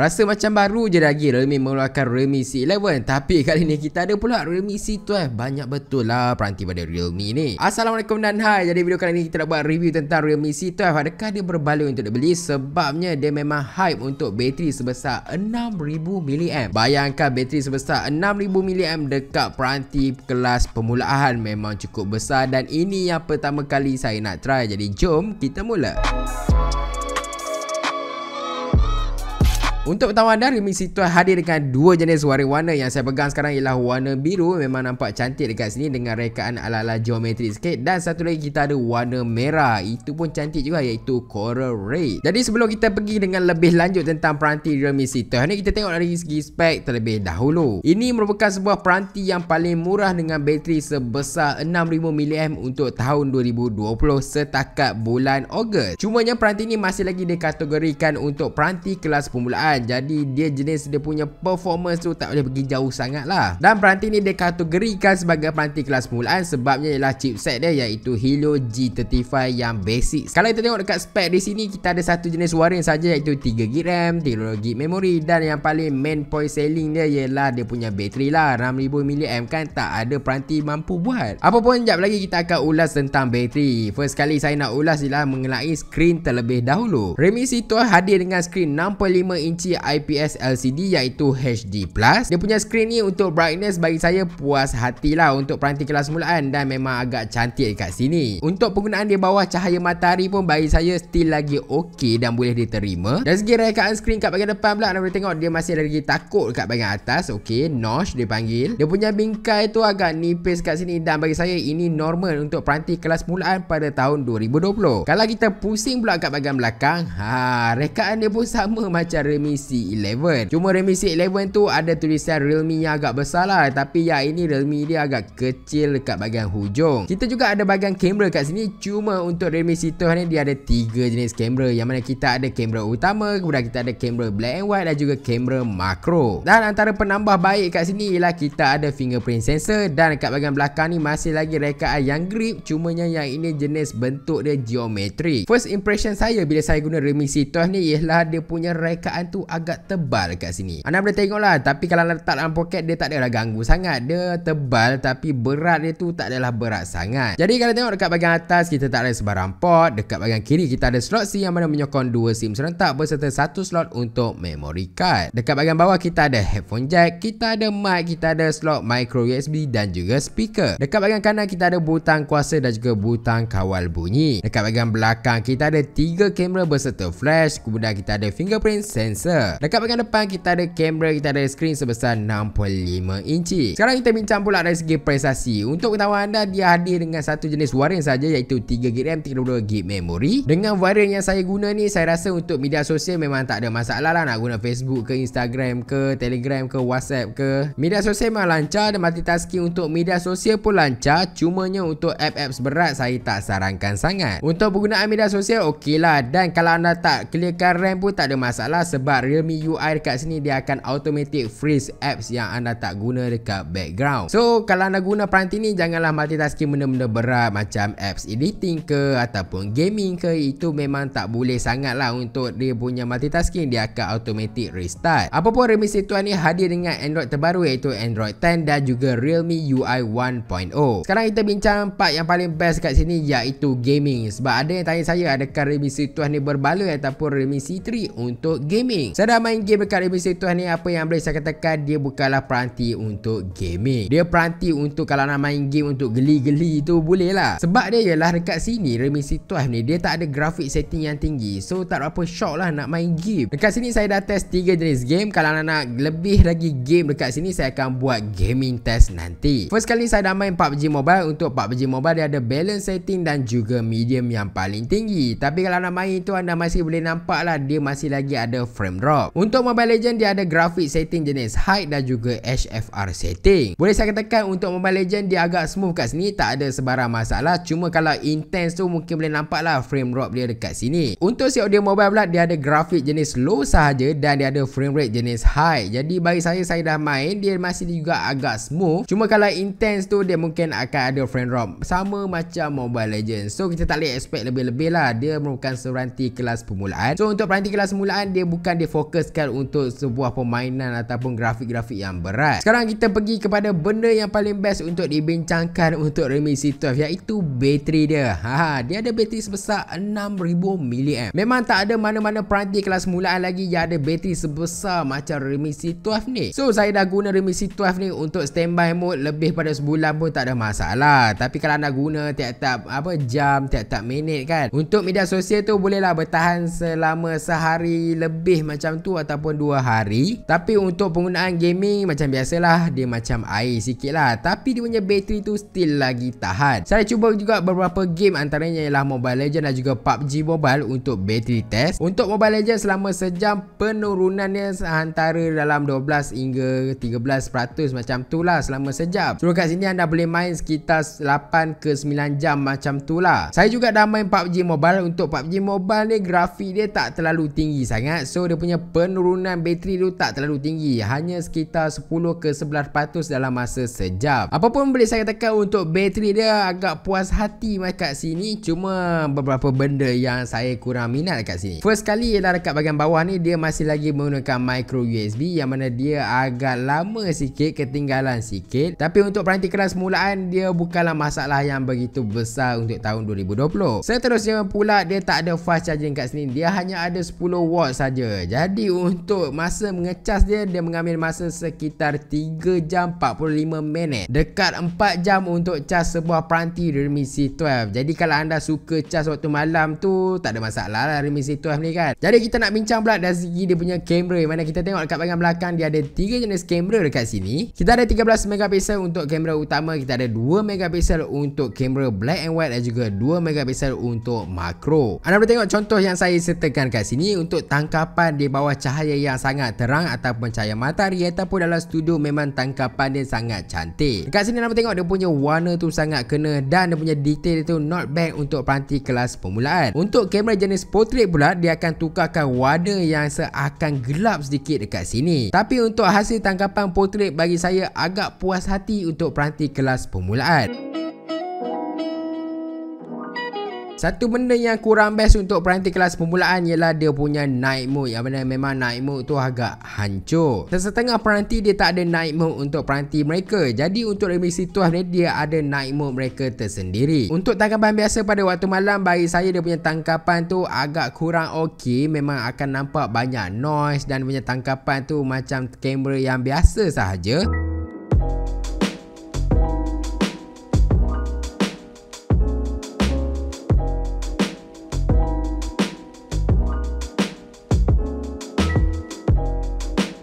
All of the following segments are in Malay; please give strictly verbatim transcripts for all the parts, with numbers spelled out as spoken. Rasa macam baru je lagi Realme mengeluarkan Realme C eleven, tapi kali ni kita ada pula Realme C twelve. Banyak betul lah peranti pada Realme ni. Assalamualaikum dan hai. Jadi video kali ni kita nak buat review tentang Realme C twelve. Adakah dia berbaloi untuk dibeli? Sebabnya dia memang hype untuk bateri sebesar enam ribu miliampere. Bayangkan bateri sebesar enam ribu miliampere dekat peranti kelas permulaan memang cukup besar, dan ini yang pertama kali saya nak try. Jadi jom kita mula. Untuk pertama anda, Realme C twelve hadir dengan dua jenis warna-warna. Yang saya pegang sekarang ialah warna biru, memang nampak cantik dekat sini dengan rekaan ala-ala geometri sikit, dan satu lagi kita ada warna merah, itu pun cantik juga iaitu coral red. Jadi sebelum kita pergi dengan lebih lanjut tentang peranti Realme C twelve ni, kita tengok dari segi spek terlebih dahulu. Ini merupakan sebuah peranti yang paling murah dengan bateri sebesar enam ribu miliampere untuk tahun dua ribu dua puluh setakat bulan Ogos. Cumanya peranti ni masih lagi dikategorikan untuk peranti kelas permulaan, jadi dia jenis dia punya performance tu tak boleh pergi jauh sangat lah. Dan peranti ni dikategorikan sebagai peranti kelas permulaan sebabnya ialah chipset dia iaitu Helio G tiga puluh lima yang basic. Kalau kita tengok dekat spek di sini, kita ada satu jenis waring saja iaitu tiga gigabyte RAM, tiga gigabyte memori, dan yang paling main point selling dia ialah dia punya bateri lah, enam ribu miliampere kan tak ada peranti mampu buat. Apa pun sekejap lagi kita akan ulas tentang bateri. First kali saya nak ulas ialah mengenai skrin terlebih dahulu. Realme C twelve hadir dengan skrin enam puluh lima inci I P S L C D iaitu H D plus. Dia punya skrin ni untuk brightness bagi saya puas hatilah untuk peranti kelas mulaan, dan memang agak cantik dekat sini. Untuk penggunaan di bawah cahaya matahari pun bagi saya still lagi okey dan boleh diterima. Dari segi rekaan skrin kat bahagian depan pula, anda boleh tengok dia masih lagi takut kat bahagian atas, okey, notch dia panggil. Dia punya bingkai tu agak nipis kat sini, dan bagi saya ini normal untuk peranti kelas mulaan pada tahun dua ribu dua puluh. Kalau kita pusing pula kat bahagian belakang, ha, rekaan dia pun sama macam Realme C eleven. Cuma Realme C eleven tu ada tulisan Realme yang agak besar lah, tapi yang ini Realme dia agak kecil dekat bahagian hujung. Kita juga ada bahagian kamera kat sini. Cuma untuk Realme C twelve ni dia ada tiga jenis kamera, yang mana kita ada kamera utama, kemudian kita ada kamera black and white dan juga kamera makro. Dan antara penambah baik kat sini ialah kita ada fingerprint sensor, dan dekat bahagian belakang ni masih lagi rekaan yang grip. Cumanya yang ini jenis bentuk dia geometri. First impression saya bila saya guna Realme C twelve ni ialah dia punya rekaan tu agak tebal kat sini. Anda boleh tengok lah, tapi kalau letak dalam poket dia tak adalah ganggu sangat. Dia tebal tapi berat dia tu tak adalah berat sangat. Jadi kalau tengok dekat bahagian atas, kita tak ada sebarang port. Dekat bahagian kiri kita ada slot SIM yang mana menyokong dua SIM serentak berserta satu slot untuk memory card. Dekat bahagian bawah kita ada headphone jack, kita ada mic, kita ada slot micro U S B dan juga speaker. Dekat bahagian kanan kita ada butang kuasa dan juga butang kawal bunyi. Dekat bahagian belakang kita ada tiga kamera berserta flash, kemudian kita ada fingerprint sensor. Dekat bahagian depan kita ada kamera, kita ada skrin sebesar enam puluh lima inci. Sekarang kita bincang pula dari segi prestasi. Untuk pengetahuan anda, dia hadir dengan satu jenis waring saja iaitu tiga gigabyte RAM, tiga puluh dua gigabyte memori. Dengan waring yang saya guna ni, saya rasa untuk media sosial memang tak ada masalah lah. Nak guna Facebook ke, Instagram ke, Telegram ke, WhatsApp ke, media sosial memang lancar, dan multitasking untuk media sosial pun lancar. Cumanya untuk apps-apps berat saya tak sarankan sangat. Untuk penggunaan media sosial okey lah, dan kalau anda tak clearkan RAM pun tak ada masalah sebab Realme U I dekat sini dia akan automatic freeze apps yang anda tak guna dekat background. So kalau anda guna peranti ni, janganlah multitasking benda-benda berat macam apps editing ke ataupun gaming ke. Itu memang tak boleh sangat lah untuk dia punya multitasking, dia akan automatic restart. Apapun Realme C twelve ni hadir dengan Android terbaru iaitu Android ten dan juga Realme U I one point oh. Sekarang kita bincang part yang paling best kat sini iaitu gaming. Sebab ada yang tanya saya adakah Realme C twelve ni berbaloi ataupun Realme C three untuk gaming. Saya dah main game dekat Realme C twelve ni, apa yang boleh saya katakan, dia bukanlah peranti untuk gaming. Dia peranti untuk kalau nak main game untuk geli-geli tu boleh lah. Sebab dia ialah dekat sini Realme C twelve ni dia tak ada grafik setting yang tinggi, so tak berapa shock lah nak main game. Dekat sini saya dah test tiga jenis game. Kalau anda nak lebih lagi game dekat sini, saya akan buat gaming test nanti. First kali saya dah main P U B G Mobile. Untuk P U B G Mobile dia ada balance setting dan juga medium yang paling tinggi. Tapi kalau anda main tu, anda masih boleh nampak lah dia masih lagi ada frame drop. Untuk Mobile Legend dia ada grafik setting jenis height dan juga H F R setting. Boleh saya katakan untuk Mobile Legend dia agak smooth kat sini, tak ada sebarang masalah. Cuma kalau intense tu mungkin boleh nampak lah frame drop dia dekat sini. Untuk si audio mobile pula dia ada grafik jenis low sahaja dan dia ada frame rate jenis high. Jadi bagi saya, saya dah main, dia masih juga agak smooth. Cuma kalau intense tu dia mungkin akan ada frame drop sama macam Mobile Legend. So kita tak boleh expect lebih-lebih lah. Dia merupakan peranti kelas permulaan. So untuk peranti kelas permulaan, dia bukan dia fokuskan untuk sebuah permainan ataupun grafik-grafik yang berat. Sekarang kita pergi kepada benda yang paling best untuk dibincangkan untuk Realme C twelve, iaitu bateri dia. Ha, dia ada bateri sebesar enam ribu miliampere. Memang tak ada mana-mana peranti kelas mulaan lagi yang ada bateri sebesar macam Realme C twelve ni. So saya dah guna Realme C twelve ni untuk standby mode lebih pada sebulan pun tak ada masalah. Tapi kalau nak guna tiap-tiap apa jam, tiap-tiap minit kan, untuk media sosial tu bolehlah bertahan selama sehari lebih macam tu ataupun dua hari. Tapi untuk penggunaan gaming macam biasalah, dia macam air sikit lah. Tapi dia punya bateri tu still lagi tahan. Saya cuba juga beberapa game, antaranya ialah Mobile Legend dan juga P U B G Mobile untuk bateri test. Untuk Mobile Legend selama sejam, penurunannya antara dalam dua belas hingga tiga belas peratus macam tu lah selama sejam. So kat sini anda boleh main sekitar lapan ke sembilan jam macam tu lah. Saya juga dah main P U B G Mobile. Untuk P U B G Mobile ni grafik dia tak terlalu tinggi sangat, so dia punya penurunan bateri tu tak terlalu tinggi, hanya sekitar sepuluh ke sebelas peratus dalam masa sejam. Apa pun boleh saya katakan untuk bateri dia agak puas hati kat sini. Cuma beberapa benda yang saya kurang minat kat sini. First kali ialah dekat bahagian bawah ni, dia masih lagi menggunakan micro U S B, yang mana dia agak lama sikit, ketinggalan sikit. Tapi untuk peranti keras mulaan, dia bukanlah masalah yang begitu besar untuk tahun dua ribu dua puluh. Seterusnya pula, dia tak ada fast charging kat sini. Dia hanya ada sepuluh watt saja. Jadi untuk masa mengecas dia, dia mengambil masa sekitar tiga jam empat puluh lima minit. Dekat empat jam untuk cas sebuah peranti Realme C twelve. Jadi kalau anda suka cas waktu malam tu, tak ada masalah lah Realme C twelve ni kan. Jadi kita nak bincang pula dari segi dia punya kamera, mana kita tengok dekat bahagian belakang dia ada tiga jenis kamera dekat sini. Kita ada tiga belas megapiksel untuk kamera utama, kita ada dua megapiksel untuk kamera black and white dan juga dua megapiksel untuk makro. Anda boleh tengok contoh yang saya sertakan kat sini untuk tangkapan di bawah cahaya yang sangat terang ataupun cahaya matahari ataupun dalam studio, memang tangkapan dia sangat cantik. Dekat sini anda boleh tengok dia punya warna tu sangat kena dan dia punya detail tu not bad untuk peranti kelas permulaan. Untuk kamera jenis portrait pula, dia akan tukarkan warna yang seakan gelap sedikit dekat sini. Tapi untuk hasil tangkapan portrait bagi saya agak puas hati untuk peranti kelas permulaan. Satu benda yang kurang best untuk peranti kelas permulaan ialah dia punya night mode, yang mana memang night mode tu agak hancur. Sesetengah peranti dia tak ada night mode untuk peranti mereka. Jadi untuk Realme C twelve ni, dia ada night mode mereka tersendiri. Untuk tangkapan biasa pada waktu malam, bagi saya dia punya tangkapan tu agak kurang okey. Memang akan nampak banyak noise dan punya tangkapan tu macam kamera yang biasa sahaja.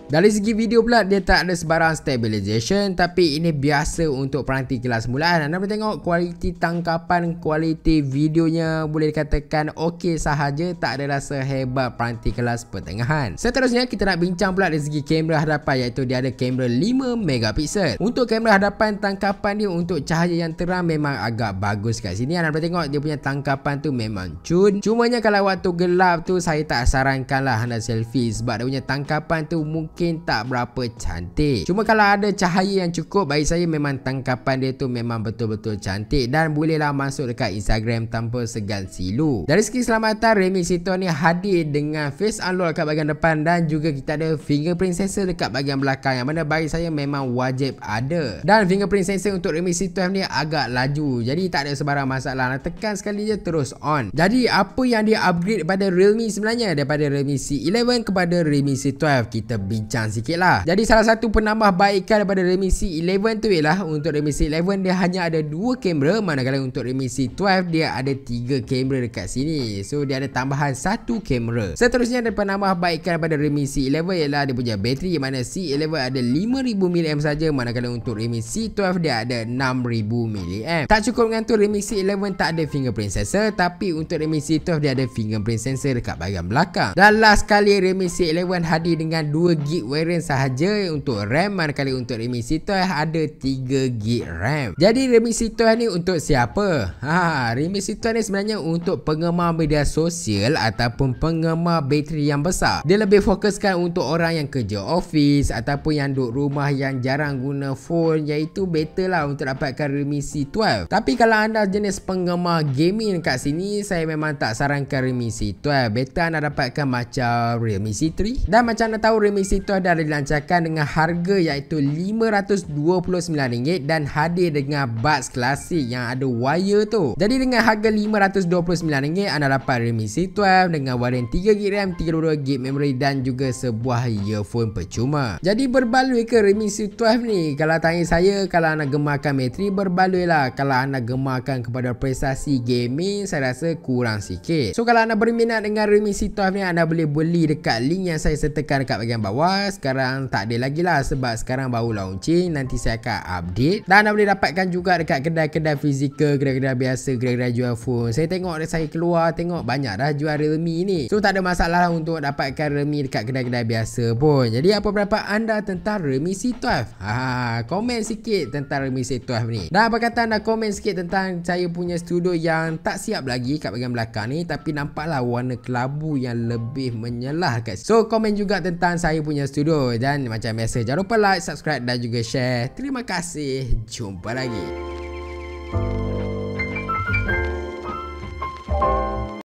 Dari segi video pula, dia tak ada sebarang stabilization. Tapi ini biasa untuk peranti kelas mulaan. Anda boleh tengok kualiti tangkapan, kualiti videonya boleh dikatakan okey sahaja, tak ada rasa hebat peranti kelas pertengahan. Seterusnya kita nak bincang pula dari segi kamera hadapan, iaitu dia ada kamera lima megapiksel. Untuk kamera hadapan, tangkapan dia untuk cahaya yang terang memang agak bagus kat sini. Anda boleh tengok dia punya tangkapan tu memang cun. Cumanya kalau waktu gelap tu, saya tak sarankanlah anda selfie, sebab dia punya tangkapan tu mungkin Mungkin tak berapa cantik. Cuma kalau ada cahaya yang cukup, bagi saya memang tangkapan dia tu memang betul-betul cantik dan bolehlah masuk dekat Instagram tanpa segan silu. Dari segi keselamatan, Realme C twelve ni hadir dengan face unlock dekat bahagian depan dan juga kita ada fingerprint sensor dekat bahagian belakang, yang mana bagi saya memang wajib ada. Dan fingerprint sensor untuk Realme C twelve ni agak laju, jadi tak ada sebarang masalah. Nak tekan sekali je terus on. Jadi apa yang dia upgrade pada Realme sebenarnya, daripada Realme C eleven kepada Realme C twelve, kita bincang chance sikit lah. Jadi salah satu penambahbaikan daripada Realme C eleven tu ialah untuk Realme C eleven dia hanya ada dua kamera, manakala untuk Realme C twelve dia ada tiga kamera dekat sini. So dia ada tambahan satu kamera. Seterusnya ada penambahbaikan daripada Realme C eleven ialah dia punya bateri, yang mana C eleven ada lima ribu miliampere saja, manakala untuk Realme C twelve dia ada enam ribu miliampere. Tak cukup dengan tu, Realme C eleven tak ada fingerprint sensor, tapi untuk Realme C twelve dia ada fingerprint sensor dekat bahagian belakang. Dan last kali Realme C eleven hadir dengan dua gig enam gig varian sahaja. Untuk RAM mana kali untuk Realme C twelve ada tiga gig RAM. Jadi Realme C twelve ni untuk siapa? Ha, Realme C twelve ni sebenarnya untuk penggemar media sosial ataupun penggemar bateri yang besar. Dia lebih fokuskan untuk orang yang kerja office ataupun yang duduk rumah yang jarang guna phone, iaitu better lah untuk dapatkan Realme C twelve. Tapi kalau anda jenis penggemar gaming kat sini, saya memang tak sarankan Realme C twelve. Better anda dapatkan macam Realme C three. Dan macam anda tahu, Realme C twelve dah dilancarkan dengan harga iaitu lima ratus dua puluh sembilan ringgit dan hadir dengan buds klasik yang ada wire tu. Jadi dengan harga lima ratus dua puluh sembilan ringgit anda dapat Realme C twelve dengan varian tiga gig RAM, tiga puluh dua gig memory dan juga sebuah earphone percuma. Jadi berbaloi ke Realme C twelve ni? Kalau tanya saya, kalau anda gemarkan bateri, berbaloi lah. Kalau anda gemarkan kepada prestasi gaming, saya rasa kurang sikit. So kalau anda berminat dengan Realme C twelve ni, anda boleh beli dekat link yang saya sertakan dekat bahagian bawah. Sekarang tak ada lagi lah sebab sekarang baru launching. Nanti saya akan update. Dan anda boleh dapatkan juga dekat kedai-kedai fizikal, kedai-kedai biasa, kedai-kedai jual phone. Saya tengok, saya keluar tengok banyak dah jual Realme ni. So tak ada masalah untuk dapatkan Realme dekat kedai-kedai biasa pun. Jadi apa pendapat anda tentang Realme C twelve? Haa, komen sikit tentang Realme C twelve ni. Dan apa kata anda komen sikit tentang saya punya studio yang tak siap lagi kat bahagian belakang ni, tapi nampaklah warna kelabu yang lebih menyelah kat. So komen juga tentang saya punya studio. Dan macam biasa, jangan lupa like, subscribe dan juga share. Terima kasih. Jumpa lagi.